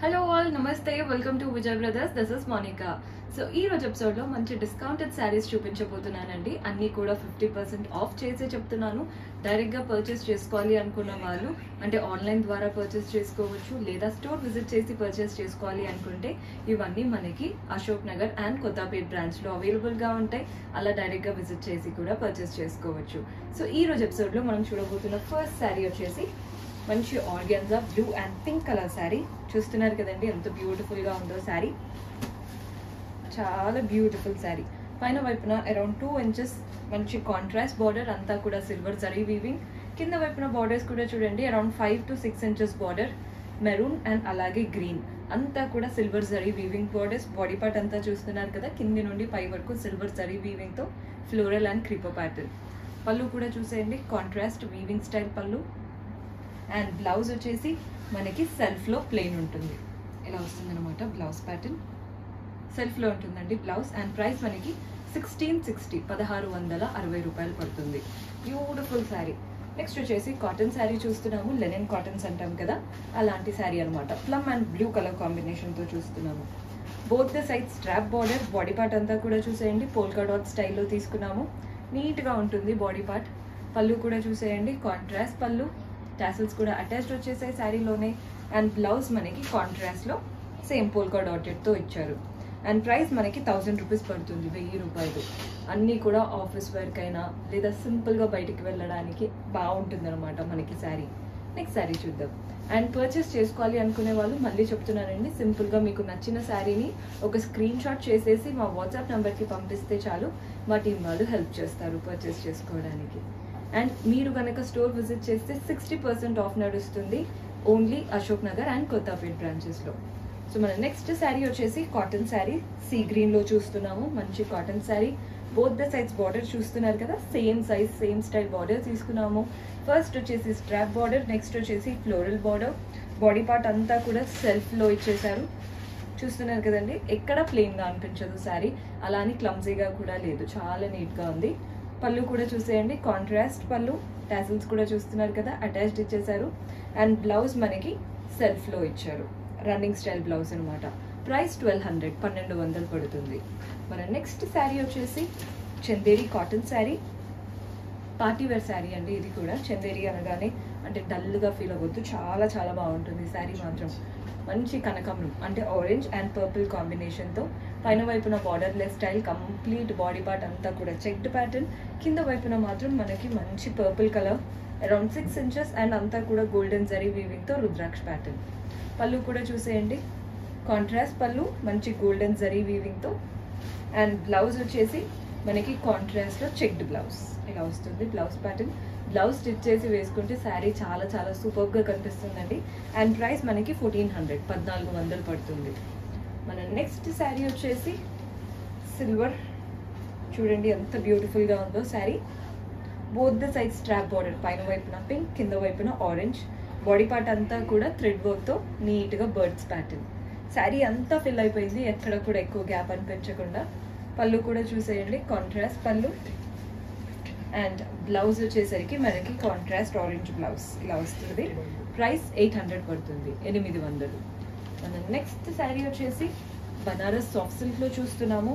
Hello all నమస్తే welcome to Vijay brothers this is Monika so ఈ రోజు ఎపిసోడ్ లో మంచి డిస్కౌంటెడ్ సారీస్ చూపించబోతున్నానండి అన్ని కూడా 50% ఆఫ్ చేసి చెప్తున్నాను డైరెక్ట్ గా పర్చేస్ చేసుకోవాలి అనుకున్న వాళ్ళు అంటే ఆన్లైన్ ద్వారా పర్చేస్ చేసుకోవచ్చు లేదా స్టోర్ విజిట్ చేసి పర్చేస్ చేసుకోవాలి అనుకుంటే ఇవన్నీ మనకి అశోక్ నగర్ అండ్ కొత్తపేట్ బ్రాంచ్ లో అవైలబుల్ గా ఉంటాయి అలా డైరెక్ట్ గా విజిట్ చేసి కూడా పర్చేస్ చేసుకోవచ్చు సో ఈ రోజు ఎపిసోడ్ లో మనం చూడబోతున్న ఫస్ట్ సారీ వచ్చేసి మంచి organza blue and pink colour sari చూస్తున్నారు కదండి ఎంత బ్యూటిఫుల్గా ఉందో శారీ చాలా బ్యూటిఫుల్ శారీ పైన వైపున అరౌండ్ 2 ఇంచెస్ మంచి కాంట్రాస్ట్ బార్డర్ అంతా కూడా సిల్వర్ జరీ వీవింగ్ కింద వైపున బార్డర్స్ కూడా చూడండి around 5 to 6 inches border maroon and అలాగే గ్రీన్ అంతా కూడా silver zari weaving borders body part అంతా చూస్తున్నారు కదా కింది నుండి పై వరకు సిల్వర్ జరీ వీవింగ్తో floral and creeper pattern pallu కూడా చూసేయండి contrast weaving style pallu and blouse వచ్చేసి మనకి సెల్ఫ్లో ప్లెయిన్ ఉంటుంది ఇలా వస్తుందన్నమాట బ్లౌజ్ ప్యాటర్న్ సెల్ఫ్లో ఉంటుందండి బ్లౌజ్ అండ్ ప్రైస్ మనకి 1660 1660 పడుతుంది బ్యూటిఫుల్ శారీ నెక్స్ట్ వచ్చేసి కాటన్ శారీ చూస్తున్నాము లెనిన్ కాటన్స్ అంటాం కదా అలాంటి శారీ అనమాట ప్లమ్ అండ్ బ్లూ కలర్ కాంబినేషన్తో చూస్తున్నాము both the side strap border body part అంతా కూడా చూసేయండి పోల్కా డాట్ స్టైల్లో తీసుకున్నాము నీట్గా ఉంటుంది బాడీ పార్ట్ పళ్ళు కూడా చూసేయండి కాంట్రాస్ట్ పళ్ళు టాసిల్స్ కూడా అటాచ్డ్ వచ్చేసాయి శారీలోనే అండ్ బ్లౌజ్ మనకి కాంట్రాస్ట్లో సేమ్ పోల్కా డాటెడ్తో ఇచ్చారు అండ్ ప్రైస్ మనకి 1000 రూపీస్ పడుతుంది 1000 రూపాయలు అన్నీ కూడా ఆఫీస్ వర్క్ అయినా లేదా సింపుల్గా బయటికి వెళ్ళడానికి బాగుంటుంది అనమాట మనకి శారీ నెక్స్ట్ శారీ చూద్దాం అండ్ పర్చేస్ చేసుకోవాలి అనుకునే వాళ్ళు మళ్ళీ చెప్తున్నానండి సింపుల్గా మీకు నచ్చిన శారీని ఒక స్క్రీన్ షాట్ చేసేసి మా వాట్సాప్ నెంబర్కి పంపిస్తే చాలు మా టీం వాళ్ళు హెల్ప్ చేస్తారు పర్చేస్ చేసుకోవడానికి అండ్ మీరు కనుక స్టోర్ విజిట్ చేస్తే 60% ఆఫ్ నడుస్తుంది ఓన్లీ అశోక్ నగర్ అండ్ కొత్తపేట్ బ్రాంచెస్లో సో మన నెక్స్ట్ శారీ వచ్చేసి కాటన్ శారీ సీ గ్రీన్లో చూస్తున్నాము మంచి cotton sari both the size border చూస్తున్నారు కదా same size same style border తీసుకున్నాము ఫస్ట్ వచ్చేసి స్ట్రాప్ బార్డర్ నెక్స్ట్ వచ్చేసి ఫ్లోరల్ బార్డర్ బాడీ పార్ట్ అంతా కూడా సెల్ఫ్లో ఇచ్చేశారు చూస్తున్నారు కదండి ఎక్కడ ప్లెయిన్గా అనిపించదు శారీ అలానే క్లమ్జీగా కూడా లేదు చాలా నీట్గా ఉంది పళ్ళు కూడా చూసేయండి కాంట్రాస్ట్ పళ్ళు టాసిల్స్ కూడా చూస్తున్నారు కదా అటాచ్డ్ ఇచ్చేసారు అండ్ బ్లౌజ్ మనకి సెల్ఫ్లో ఇచ్చారు రన్నింగ్ స్టైల్ బ్లౌజ్ అనమాట ప్రైస్ 1200 పడుతుంది మన నెక్స్ట్ శారీ వచ్చేసి చందేరి కాటన్ శారీ పార్టీవేర్ శారీ అండి ఇది కూడా చందేరి అనగానే అంటే డల్గా ఫీల్ అవ్వద్దు చాలా చాలా బాగుంటుంది శారీ మాత్రం మంచి కనకమరం అంటే ఆరెంజ్ అండ్ పర్పుల్ కాంబినేషన్తో పైన వైపున border less style complete body part అంతా కూడా చెక్డ్ ప్యాటర్న్ కింద వైపున మాత్రం మనకి మంచి purple colour around 6 inches and అంతా కూడా గోల్డెన్ జరీ వీవింగ్తో రుద్రాక్ష ప్యాటర్న్ పళ్ళు కూడా చూసేయండి కాంట్రాస్ట్ పళ్ళు మంచి గోల్డెన్ జరీ వీవింగ్తో అండ్ బ్లౌజ్ వచ్చేసి మనకి కాంట్రాస్ట్లో చెక్డ్ బ్లౌజ్ ఇలా వస్తుంది బ్లౌజ్ ప్యాటర్న్ బ్లౌజ్ స్టిచ్ చేసి వేసుకుంటే శారీ చాలా చాలా సూపర్గా కనిపిస్తుందండి అండ్ ప్రైస్ మనకి 1400 పడుతుంది మన నెక్స్ట్ శారీ వచ్చేసి సిల్వర్ చూడండి ఎంత బ్యూటిఫుల్గా ఉందో sari both the size strap border పైన వైపున పింక్ కింద వైపున ఆరెంజ్ బాడీ పార్ట్ అంతా కూడా థ్రెడ్ వర్క్తో నీట్గా బర్డ్స్ ప్యాటర్న్ శారీ అంతా ఫిల్ అయిపోయింది ఎక్కడ కూడా ఎక్కువ గ్యాప్ అనిపించకుండా పళ్ళు కూడా చూసేయండి కాంట్రాస్ట్ పళ్ళు అండ్ బ్లౌజ్ వచ్చేసరికి మనకి కాంట్రాస్ట్ ఆరెంజ్ బ్లౌజ్ ఇలా వస్తుంది ప్రైస్ 800 పడుతుంది 800 మనం నెక్స్ట్ శారీ వచ్చేసి బనారస్ సాఫ్ట్ సిల్క్లో చూస్తున్నాము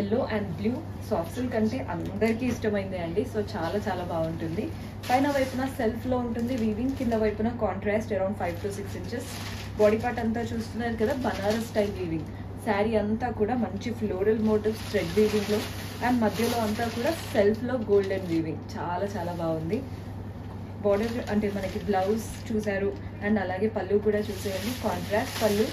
yellow and blue soft silk అంటే అందరికీ ఇష్టమైంది అండి సో చాలా చాలా బాగుంటుంది పైన వైపున సెల్ఫ్లో ఉంటుంది వీవింగ్ కింద వైపున contrast around 5 to 6 inches body part అంతా చూస్తున్నారు కదా బనారస్ స్టైల్ వీవింగ్ శారీ అంతా కూడా మంచి ఫ్లోరల్ మోటివ్స్ థ్రెడ్ వీవింగ్లో అండ్ మధ్యలో అంతా కూడా సెల్ఫ్లో గోల్డెన్ వీవింగ్ చాలా చాలా బాగుంది బార్డర్ అంటే మనకి బ్లౌజ్ చూసారు అండ్ అలాగే పళ్ళు కూడా చూసేయండి కాంట్రాస్ట్ పళ్ళు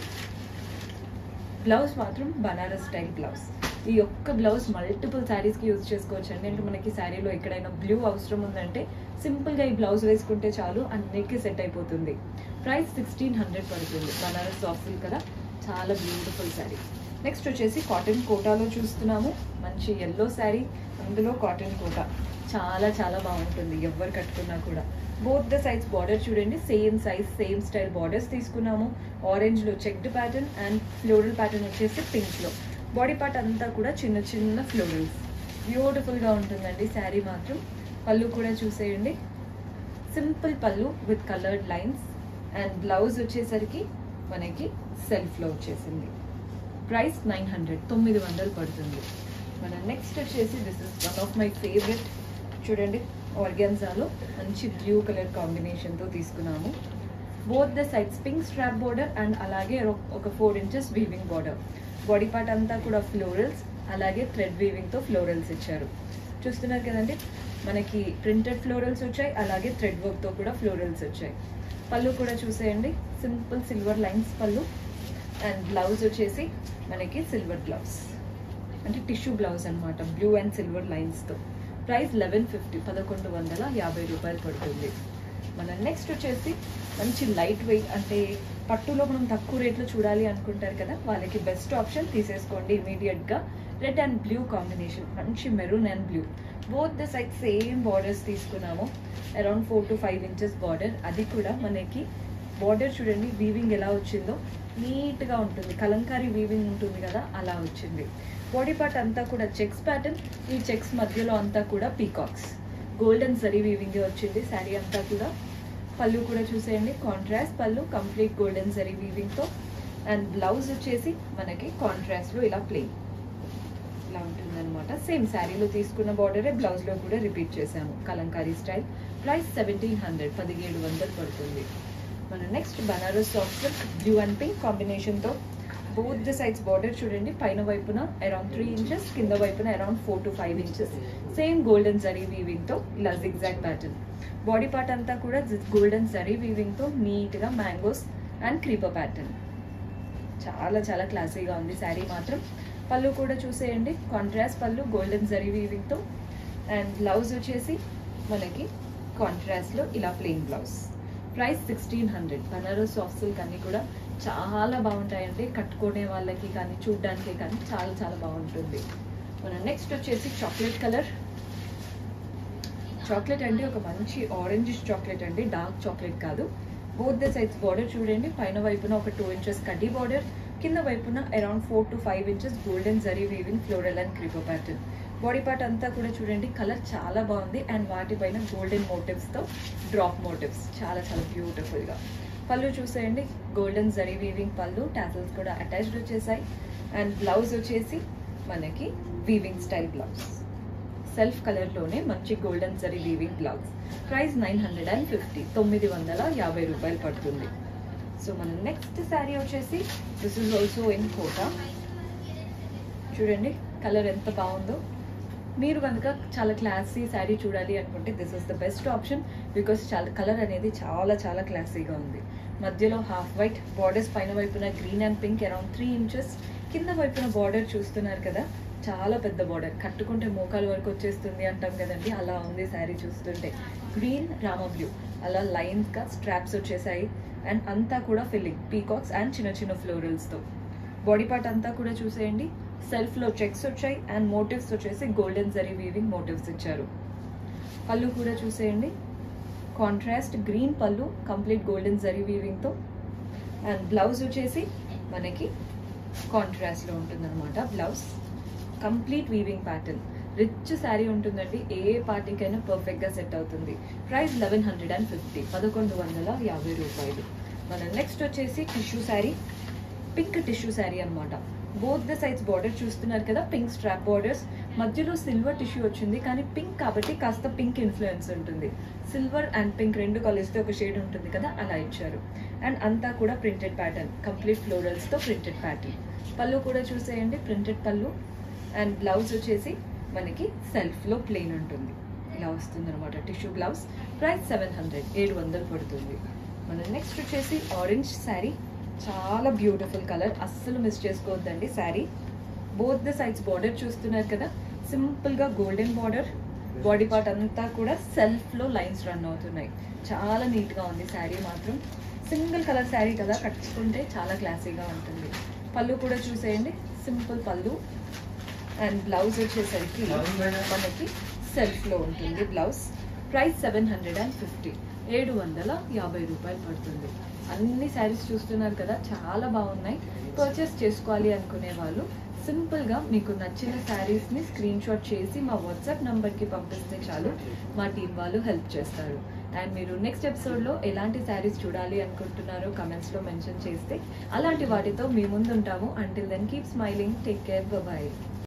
బ్లౌజ్ మాత్రం బనారస్ స్టైల్ బ్లౌజ్ ఈ ఒక్క బ్లౌజ్ మల్టిపుల్ శారీస్కి యూజ్ చేసుకోవచ్చండి అంటే మనకి శారీలో ఎక్కడైనా బ్లూ అవసరం ఉందంటే సింపుల్గా ఈ బ్లౌజ్ వేసుకుంటే చాలు అన్నిటికీ సెట్ అయిపోతుంది ప్రైస్ 1600 పడుతుంది బనారస్ సాఫ్ట్ సిల్క్ కదా చాలా బ్యూటిఫుల్ శారీ నెక్స్ట్ వచ్చేసి కాటన్ కోటాలో చూస్తున్నాము మంచి ఎల్లో శారీ అందులో కాటన్ కోటా చాలా చాలా బాగుంటుంది ఎవరు కట్టుకున్నా కూడా బోత్ ద సైజ్ బార్డర్ చూడండి same size same style borders తీసుకున్నాము ఆరెంజ్లో checked pattern and floral pattern వచ్చేసి పింక్లో బాడీ పార్ట్ అంతా కూడా చిన్న చిన్న ఫ్లోరల్స్ బ్యూటిఫుల్గా ఉంటుందండి శారీ మాత్రం పళ్ళు కూడా చూసేయండి simple pallu with coloured lines and blouse వచ్చేసరికి मन की सेल्फ लो वच्चेसिंदी प्राइस 900 900 पड़ुतुंदी मन next this is one of my favourite चूडंडी ऑर्गेन्जा लो मंची ब्लू कलर कांबिनेशन तो तीसुकुन्नामु both the sides pink strap border and अलागे 4 inches weaving border body part अंता कूडा फ्लोरल्स अलागे थ्रेड वीविंग तो फ्लोरल्स इच्चारु चूस्तुन्नारु कदंडी మనకి ప్రింటెడ్ ఫ్లోరల్స్ వచ్చాయి అలాగే థ్రెడ్ వర్క్ తో కూడా ఫ్లోరల్స్ వచ్చాయి పల్లు కూడా చూసేయండి simple silver lines pallu and blouse వచ్చేసి మనకి సిల్వర్ బ్లౌజ్ అంటే టిష్యూ బ్లౌజ్ అన్నమాట బ్లూ అండ్ సిల్వర్ లైన్స్ తో ప్రైస్ 1150 రూపాయలు పడుతుంది మన నెక్స్ట్ వచ్చేసి మంచి లైట్ వెయిట్ అంటే పట్టులో మనం తక్కువ రేట్ లో చూడాలి అనుకుంటారు కదా వాళ్ళకి బెస్ట్ ఆప్షన్ తీసేసుకోండి ఇమిడియట్ గా రెడ్ అండ్ బ్లూ కాంబినేషన్ మంచి maroon and blue both the sides same borders తీసుకున్నాము around 4 to 5 inches border అది కూడా మనకి border చూడండి weaving ఎలా వచ్చిందో నీట్ గా ఉంటుంది కలంకారీ weaving ఉంటుంది కదా అలా వచ్చింది body part అంతా కూడా checks pattern ఈ checks మధ్యలో అంతా కూడా peacocks golden saree weaving వచ్చింది saree అంతా కూడా పల్లు కూడా చూసేయండి contrast పల్లు complete golden saree weaving తో and blouse వచ్చేసి మనకి contrast లో ఇలా plain उन्नट same sari border blouse repeat Kalamkari style price 1700 1700 पड़ती मैं next Banaras soft silk blue and pink combination तो बोथ द साइड्स बॉर्डर चूडंडी पैन वैपुन अराउंड 3 इंचेस किंद वैपुन around 4 to 5 inches same golden zari weaving तो इला zigzag पैटर्न बॉडी पार्ट अंता कूडा गोल्डन जरी वीविंग तो नीट गा मैंगोस एंड क्रीपर पैटर्न चाला चाला क्लासी गा उंदी सारी मात्रम पल्लू कोड़ा चूसेयंडी contrast pallu golden zari weaving तो एंड ब्लाउज वच्चेसी मनकी कांट्रास्ट लो इला plain blouse price 1600 Banaras soft silk अन्नी कोड़ा चाला बागुंटायंडी कट्टुकोने वाळ्ळकी कानी चूडडानिकी कानी चाला चाला बागुंटुंदी मन नेक्स्ट वच्चेसी चॉकलेट कलर चॉकलेट अंटे ओक मंची ऑरेंजिश चॉकलेट अंटे डार्क चॉकलेट कादु बोथ द साइड्स बॉर्डर चूडंडी पैन वैपुन ओक 2 इंचेस कड्डी बॉर्डर కింద వైపున around 4 to 5 inches golden zari weaving floral and crepe pattern body part అంతా కూడా చూడండి కలర్ చాలా బాగుంది అండ్ వాటిపైన గోల్డెన్ మోటివ్స్ తో డ్రాప్ మోటివ్స్ చాలా చాలా బ్యూటిఫుల్ గా పల్లు చూసేయండి golden zari weaving pallu tassels కూడా అటాచ్డ్ వచ్చేసాయి అండ్ బ్లౌజ్ వచ్చేసి మనకి weaving style blouse self colour లోనే మంచి golden zari weaving blouse price 950 950 రూపాయలు పడుతుంది సో మన నెక్స్ట్ సారీ వచ్చేసి this is also in Kota చూడండి కలర్ ఎంత బాగుందో మీరు గనుక చాలా క్లాసీ సారీ చూడాలి అనుకుంటే this is the best option because చాలా కలర్ అనేది చాలా చాలా క్లాసీగా ఉంది మధ్యలో హాఫ్ వైట్ బోర్డర్స్ పైన వైపున green and pink around 3 inches కింద వైపున బోర్డర్ చూస్తున్నారు కదా చాలా పెద్ద బోర్డర్ కట్టుకుంటే మోకాలు వరకు వచ్చేస్తుంది అంటాం కదండి అలా ఉంది సారీ చూస్తుంటే గ్రీన్ రామ బ్లూ అలా లైన్స్ గా స్ట్రాప్స్ వచ్చేసాయి అండ్ అంతా కూడా ఫిల్లింగ్ పీకాక్స్ అండ్ చిన్న చిన్న ఫ్లోరల్స్ తో బాడీ పార్ట్ అంతా కూడా చూసేయండి సెల్ఫ్ లో చెక్స్ వచ్చాయి అండ్ మోటివ్స్ వచ్చేసి గోల్డెన్ జరీ వీవింగ్ మోటివ్స్ ఇచ్చారు పల్లు కూడా చూసేయండి contrast green pallu complete golden zari weaving తో అండ్ బ్లౌజ్ వచ్చేసి మనకి కాంట్రాస్ట్ లో ఉంటుందన్నమాట blouse complete weaving pattern rich sari ఉంటుందండి ఏ పార్టీకైనా పర్ఫెక్ట్ గా సెట్ అవుతుంది ప్రైస్ 1150 1150 రూపాయలు మన నెక్స్ట్ వచ్చేసి tissue sari pink tissue sari అన్నమాట బోత్ ద సైడ్స్ బోర్డర్ చూస్తున్నారు కదా పింక్ స్ట్రాప్ బోర్డర్స్ మధ్యలో సిల్వర్ టిష్యూ వచ్చింది కానీ పింక్ కాబట్టి కాస్త పింక్ ఇన్ఫ్లుయెన్స్ ఉంటుంది సిల్వర్ అండ్ పింక్ రెండు కలిస్తే ఒక షేడ్ ఉంటుంది కదా అలా ఇచ్చారు అండ్ అంతా కూడా ప్రింటెడ్ ప్యాటర్న్ కంప్లీట్ ఫ్లోరల్స్ తో ప్రింటెడ్ ప్యాటర్న్ పళ్ళు కూడా చూసేయండి ప్రింటెడ్ పళ్ళు అండ్ బ్లౌజ్ వచ్చేసి మనకి సెల్ఫ్ లో ప్లేన్ ఉంటుంది ఇలా వస్తుందన్నమాట టిష్యూ బ్లౌజ్ ప్రైస్ 700 పడుతుంది మన నెక్స్ట్ వచ్చేసి ఆరెంజ్ శారీ చాలా బ్యూటిఫుల్ కలర్ అస్సలు మిస్ చేసుకోవద్దండి sari both the sides border చూస్తున్నారు కదా సింపుల్ గా గోల్డెన్ బార్డర్ బాడీ పార్ట్ అంతా కూడా సెల్ఫ్ లో లైన్స్ రన్ అవుతున్నాయి చాలా నీట్ గా ఉంది శారీ మాత్రం సింగిల్ కలర్ శారీ కదా కట్టుకుంటే చాలా క్లాసీగా ఉంటుంది పళ్ళు కూడా చూసేయండి సింపుల్ పళ్ళు అండ్ బ్లౌజ్ వచ్చేసరికి మనకి సెల్ఫ్ లో ఉంటుంది బ్లౌజ్ ప్రైస్ 750 750 రూపాయలు పడుతుంది అన్ని శారీస్ చూస్తున్నారు కదా చాలా బాగున్నాయి పర్చేస్ చేసుకోవాలి అనుకునే వాళ్ళు సింపుల్ గా మీకు నచ్చిన శారీస్ ని స్క్రీన్ షాట్ చేసి మా వాట్సాప్ నంబర్ కి పంపిస్తే చాలు మా టీం వాళ్ళు హెల్ప్ చేస్తారు అండ్ మీరు నెక్స్ట్ ఎపిసోడ్లో ఎలాంటి శారీస్ చూడాలి అనుకుంటున్నారో కమెంట్స్లో మెన్షన్ చేస్తే అలాంటి వాటితో మీ ముందు ఉంటాము. Until then keep smiling, take care, bye.